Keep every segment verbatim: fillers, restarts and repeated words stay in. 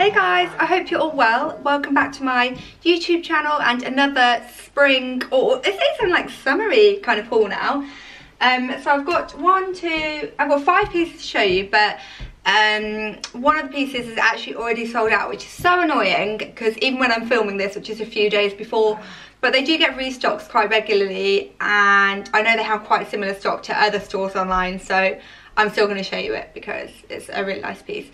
Hey guys, I hope you're all well. Welcome back to my YouTube channel and another spring, or it's even like summery kind of haul now. Um, so I've got one, two, I've got five pieces to show you, but um, one of the pieces is actually already sold out, which is so annoying because even when I'm filming this, which is a few days before, but they do get restocks quite regularly, and I know they have quite similar stock to other stores online, so I'm still going to show you it because it's a really nice piece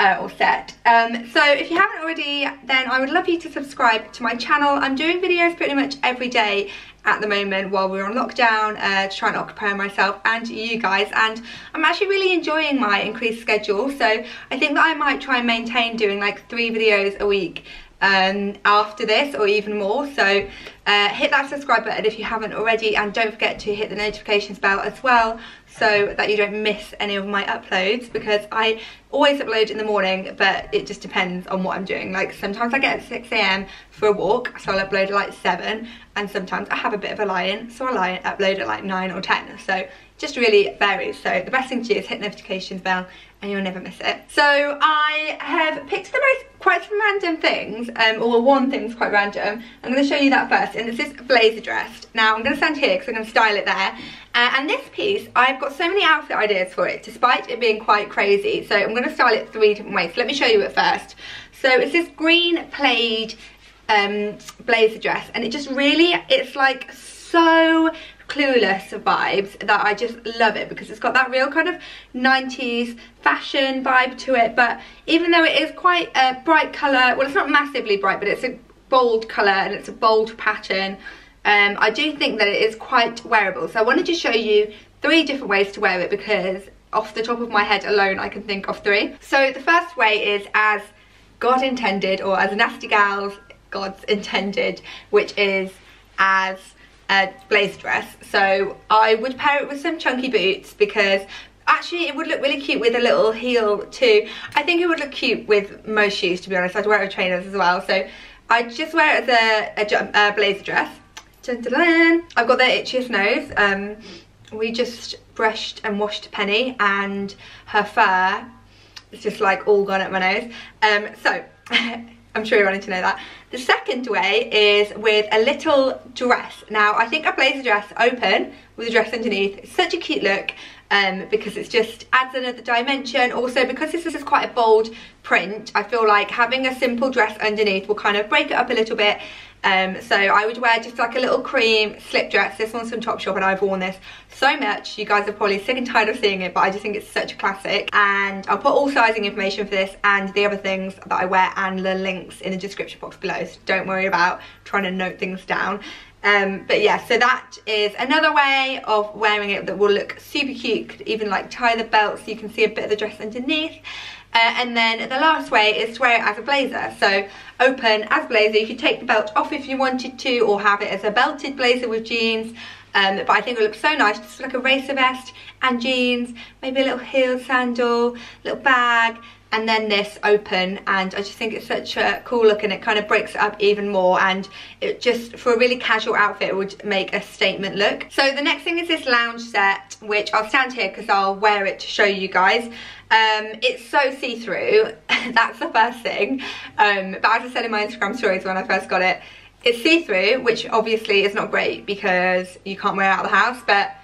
uh, or set. Um, so if you haven't already, then I would love you to subscribe to my channel. I'm doing videos pretty much every day at the moment while we're on lockdown uh, to try and occupy myself and you guys, and I'm actually really enjoying my increased schedule, so I think that I might try and maintain doing like three videos a week um after this, or even more. So uh hit that subscribe button if you haven't already, and don't forget to hit the notifications bell as well so that you don't miss any of my uploads, because I always upload in the morning, but it just depends on what I'm doing. Like sometimes I get at six a m for a walk, so I'll upload at like seven, and sometimes I have a bit of a lie-in, so I'll lie upload at like nine or ten. So just really varies, so the best thing to do is hit the notifications bell and you'll never miss it. So I have picked the most, quite some random things, um, or one thing's quite random. I'm going to show you that first, and this is blazer dressed. Now I'm going to stand here because I'm going to style it there. Uh, and this piece, I've got so many outfit ideas for it, despite it being quite crazy. So I'm going to style it three different ways. So let me show you it first. So it's this green plaid um, blazer dress, and it just really, it's like so Clueless vibes that I just love it, because it's got that real kind of nineties fashion vibe to it. But even though it is quite a bright colour, well, it's not massively bright, but it's a bold colour and it's a bold pattern, um, I do think that it is quite wearable. So I wanted to show you three different ways to wear it, because off the top of my head alone I can think of three. So the first way is as God intended, or as Nasty Gal's God's intended, which is as a blazer dress. So I would pair it with some chunky boots, because actually it would look really cute with a little heel too. I think it would look cute with most shoes, to be honest. I'd wear it with trainers as well, so I'd just wear it as a, a, a blazer dress. Dun, dun, dun. I've got the itchiest nose. Um, we just brushed and washed Penny, and her fur is just like all gone up my nose. Um, so I'm sure you wanted to know that. The second way is with a little dress. Now I think a blazer dress open with a dress underneath is such a cute look, um, because it's just adds another dimension. Also because this is quite a bold print, I feel like having a simple dress underneath will kind of break it up a little bit. Um, so I would wear just like a little cream slip dress. This one's from Topshop, and I've worn this so much, you guys are probably sick and tired of seeing it, but I just think it's such a classic. And I'll put all sizing information for this and the other things that I wear and the links in the description box below, so don't worry about trying to note things down. Um, but yeah, so that is another way of wearing it that will look super cute. Could even like tie the belt so you can see a bit of the dress underneath. Uh, and then the last way is to wear it as a blazer, so open as blazer. You could take the belt off if you wanted to, or have it as a belted blazer with jeans, um, but I think it looks so nice, just like a racer vest and jeans, maybe a little heel sandal, little bag, and then this open. And I just think it's such a cool look, and it kind of breaks it up even more, and it just, for a really casual outfit, it would make a statement look. So the next thing is this lounge set, which I'll stand here because I'll wear it to show you guys. Um, it's so see-through, that's the first thing, um, but as I said in my Instagram stories when I first got it, it's see-through, which obviously is not great because you can't wear it out of the house. But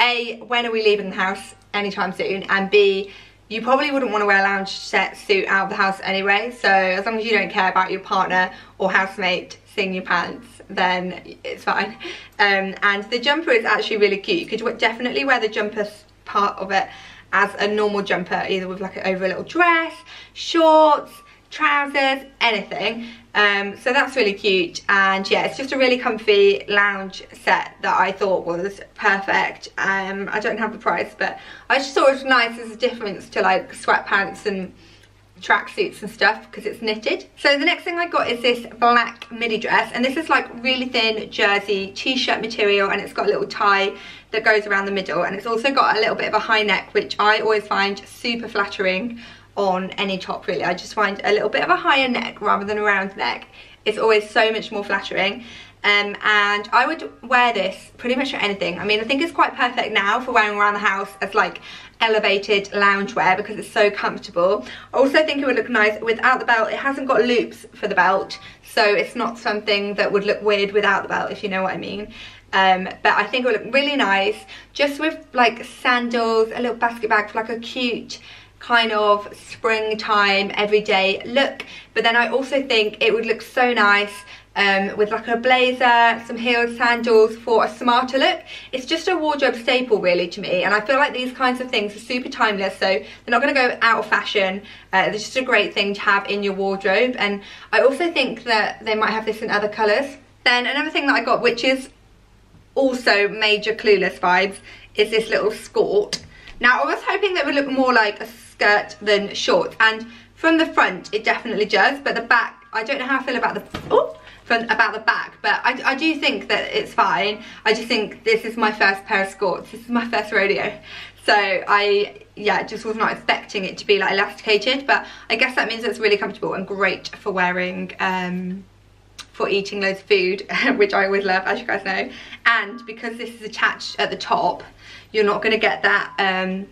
A, when are we leaving the house anytime soon, and B, you probably wouldn't want to wear a lounge set suit out of the house anyway, so as long as you don't care about your partner or housemate seeing your pants, then it's fine. Um, and the jumper is actually really cute. You could definitely wear the jumper part of it as a normal jumper, either with like over a little dress, shorts, trousers, anything. Um, so that's really cute, and yeah, it's just a really comfy lounge set that I thought was perfect. Um, I don't have the price, but I just thought it was nice as a difference to like sweatpants and tracksuits and stuff, because it's knitted. So the next thing I got is this black midi dress, and this is like really thin jersey t-shirt material, and it's got a little tie that goes around the middle, and it's also got a little bit of a high neck, which I always find super flattering on any top really. I just find a little bit of a higher neck rather than a round neck, it's always so much more flattering. Um, and I would wear this pretty much for anything. I mean, I think it's quite perfect now for wearing around the house as like elevated loungewear because it's so comfortable. I also think it would look nice without the belt. It hasn't got loops for the belt, so it's not something that would look weird without the belt, if you know what I mean. Um, but I think it would look really nice just with like sandals, a little basket bag for like a cute kind of springtime everyday look. But then I also think it would look so nice Um, with like a blazer, some heels, sandals for a smarter look. It's just a wardrobe staple really to me, and I feel like these kinds of things are super timeless, so they're not going to go out of fashion. Uh, they're just a great thing to have in your wardrobe, and I also think that they might have this in other colours. Then another thing that I got, which is also major Clueless vibes, is this little skirt. Now I was hoping that it would look more like a skirt than shorts, and from the front it definitely does, but the back, I don't know how I feel about the... Oh! From about the back, but I, I do think that it's fine. I just think this is my first pair of skirts. This is my first rodeo, so I yeah just was not expecting it to be like elasticated, but I guess that means it's really comfortable and great for wearing, um, for eating loads of food, which I always love, as you guys know. And because this is attached at the top, you're not going to get that. Um,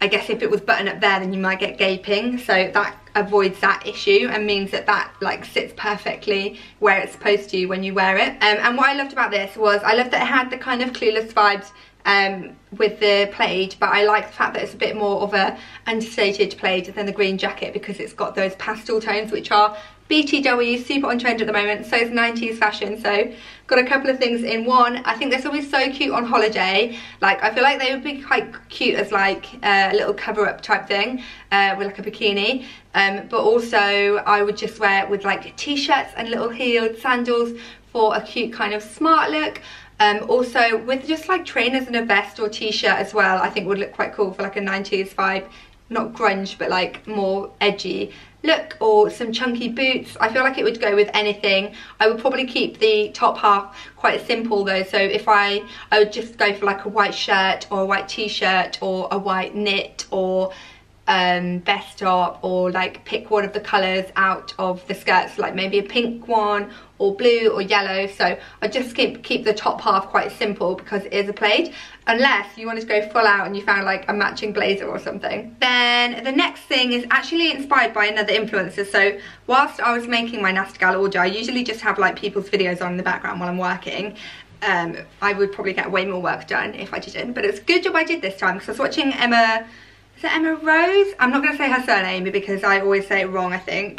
I guess if it was buttoned up there, then you might get gaping, so that avoids that issue and means that that like sits perfectly where it's supposed to when you wear it. Um, and what I loved about this was I loved that it had the kind of Clueless vibes um, with the plaid, but I like the fact that it's a bit more of a understated plaid than the green jacket because it's got those pastel tones which are B T W, super on trend at the moment, so it's nineties fashion, so got a couple of things in one. I think this will be so cute on holiday. Like, I feel like they would be quite cute as like uh, a little cover-up type thing uh, with like a bikini, um, but also I would just wear it with like t-shirts and little heeled sandals for a cute kind of smart look. Um, also with just like trainers and a vest or t-shirt as well, I think would look quite cool for like a nineties vibe, not grunge but like more edgy look, or some chunky boots. I feel like it would go with anything. I would probably keep the top half quite simple though, so if I I would just go for like a white shirt or a white t-shirt or a white knit or um vest top, or like pick one of the colours out of the skirts, like maybe a pink one or blue or yellow. So I just keep keep the top half quite simple because it is a plaid, unless you wanted to go full out and you found like a matching blazer or something. Then the next thing is actually inspired by another influencer. So whilst I was making my Nasty Gal order, I usually just have like people's videos on in the background while I'm working. um I would probably get way more work done if I didn't, but it's a good job I did this time because I was watching Emma Is it Emma Rose? I'm not going to say her surname because I always say it wrong, I think.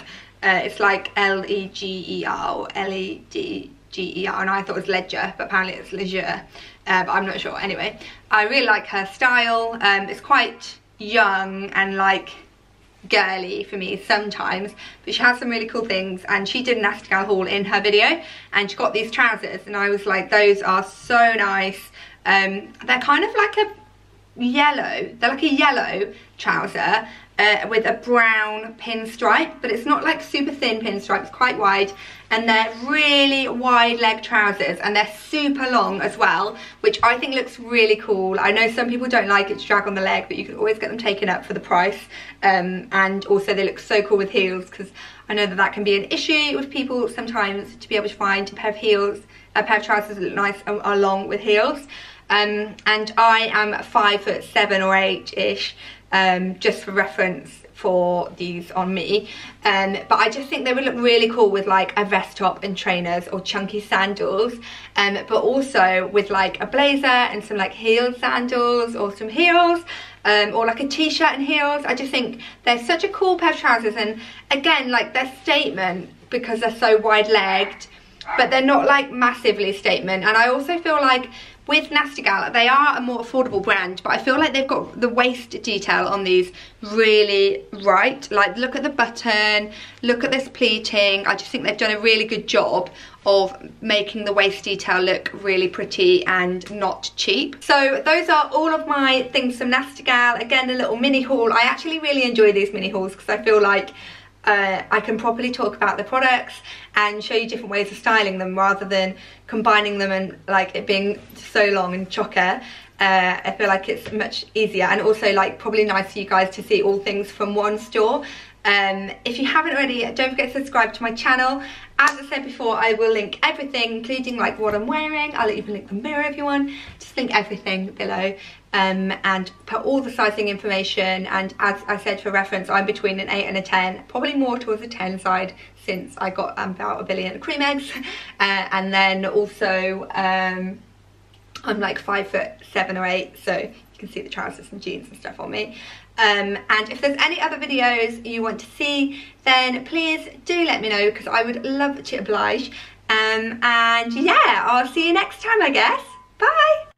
Uh, it's like L E G E R or L E D G E R, and I thought it was Ledger, but apparently it's Leisure. Uh, but I'm not sure. Anyway, I really like her style. Um, it's quite young and like girly for me sometimes, but she has some really cool things, and she did an Nasty Gal haul in her video, and she got these trousers, and I was like, those are so nice. Um, they're kind of like a yellow, they're like a yellow trouser uh, with a brown pinstripe, but it's not like super thin pinstripe, it's quite wide, and they're really wide leg trousers, and they're super long as well, which I think looks really cool. I know some people don't like it to drag on the leg, but you can always get them taken up for the price, um, and also they look so cool with heels, because I know that that can be an issue with people sometimes, to be able to find a pair of heels, a pair of trousers that look nice along with heels. Um, and I am five foot seven or eight ish, um, just for reference for these on me. Um, but I just think they would look really cool with like a vest top and trainers or chunky sandals, um, but also with like a blazer and some like heel sandals or some heels, um, or like a t-shirt and heels. I just think they're such a cool pair of trousers, and again, like their statement because they're so wide-legged, but they're not like massively statement. And I also feel like with Nasty Gal, they are a more affordable brand, but I feel like they've got the waist detail on these really right. Like, look at the button, look at this pleating. I just think they've done a really good job of making the waist detail look really pretty and not cheap. So those are all of my things from Nasty Gal. Again, a little mini haul. I actually really enjoy these mini hauls because I feel like Uh, I can properly talk about the products and show you different ways of styling them rather than combining them and like it being so long and chocker. Uh, I feel like it's much easier, and also like probably nice for you guys to see all things from one store. Um, if you haven't already, don't forget to subscribe to my channel. As I said before, I will link everything, including like what I'm wearing. I'll even link the mirror if you want. Just link everything below, um, and put all the sizing information. And as I said, for reference, I'm between an eight and a ten, probably more towards the ten side since I got about a billion cream eggs. Uh, and then also, um, I'm like five foot seven or eight, so you can see the trousers and jeans and stuff on me. Um, and if there's any other videos you want to see, then please do let me know, because I would love to oblige. Um, and yeah, I'll see you next time, I guess. Bye!